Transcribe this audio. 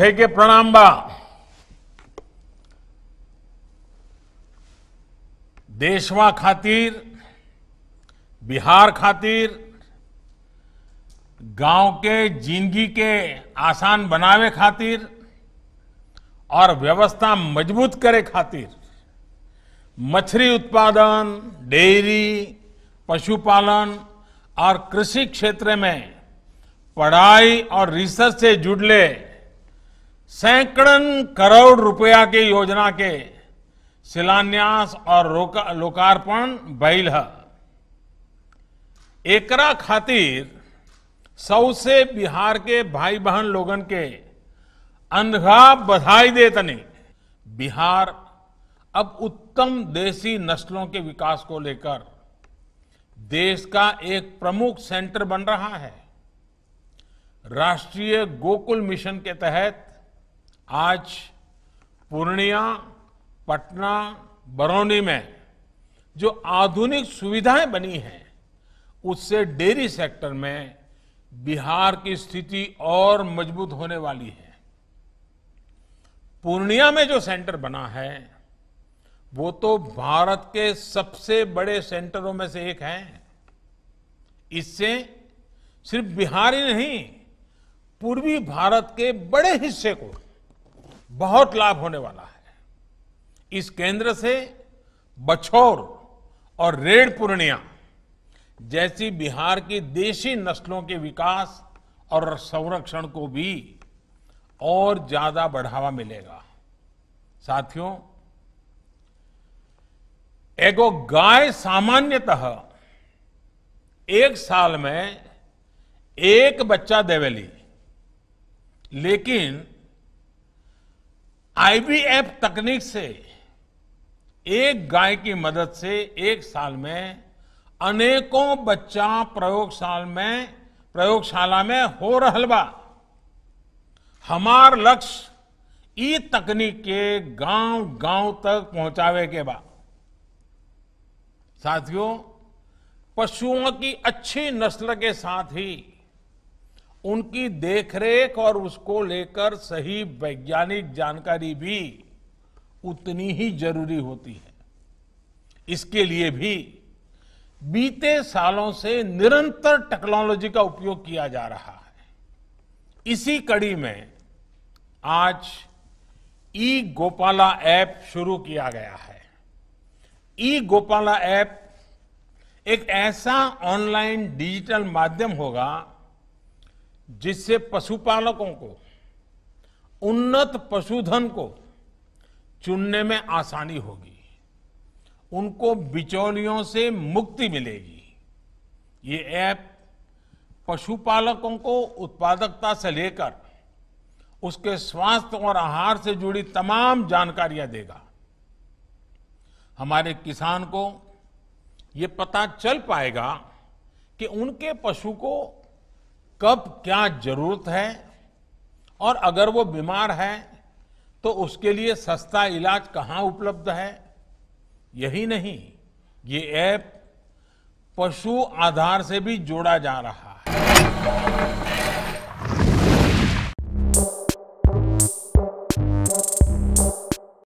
भेगे प्रणाम बा। देशवा खातिर, बिहार खातिर, गांव के जिंदगी के आसान बनावे खातिर और व्यवस्था मजबूत करे खातिर मछली उत्पादन, डेयरी, पशुपालन और कृषि क्षेत्र में पढ़ाई और रिसर्च से जुड़ले सैकड़ों करोड़ रुपया के योजना के शिलान्यास और लोकार्पण भइल है। एकरा खातिर सौ से बिहार के भाई बहन लोगन के अनघा बधाई देतनी। बिहार अब उत्तम देसी नस्लों के विकास को लेकर देश का एक प्रमुख सेंटर बन रहा है। राष्ट्रीय गोकुल मिशन के तहत आज पूर्णिया, पटना, बरौनी में जो आधुनिक सुविधाएं बनी हैं उससे डेयरी सेक्टर में बिहार की स्थिति और मजबूत होने वाली है। पूर्णिया में जो सेंटर बना है वो तो भारत के सबसे बड़े सेंटरों में से एक है। इससे सिर्फ बिहार ही नहीं पूर्वी भारत के बड़े हिस्से को बहुत लाभ होने वाला है। इस केंद्र से बछौर और रेड पूर्णिया जैसी बिहार की देशी नस्लों के विकास और संरक्षण को भी और ज्यादा बढ़ावा मिलेगा। साथियों, एगो गाय सामान्यतः एक साल में एक बच्चा देवेली, लेकिन आईबीएफ तकनीक से एक गाय की मदद से एक साल में अनेकों बच्चा प्रयोगशाला में हो रहल बा। हमार लक्ष्य ई तकनीक के गांव गांव तक पहुंचावे के बा। साथियों, पशुओं की अच्छी नस्ल के साथ ही उनकी देखरेख और उसको लेकर सही वैज्ञानिक जानकारी भी उतनी ही जरूरी होती है। इसके लिए भी बीते सालों से निरंतर टेक्नोलॉजी का उपयोग किया जा रहा है। इसी कड़ी में आज ई गोपाला ऐप शुरू किया गया है। ई गोपाला ऐप एक ऐसा ऑनलाइन डिजिटल माध्यम होगा जिससे पशुपालकों को उन्नत पशुधन को चुनने में आसानी होगी, उनको बिचौलियों से मुक्ति मिलेगी। ये ऐप पशुपालकों को उत्पादकता से लेकर उसके स्वास्थ्य और आहार से जुड़ी तमाम जानकारियां देगा। हमारे किसान को ये पता चल पाएगा कि उनके पशु को कब क्या जरूरत है और अगर वो बीमार है तो उसके लिए सस्ता इलाज कहाँ उपलब्ध है। यही नहीं, ये ऐप पशु आधार से भी जोड़ा जा रहा है।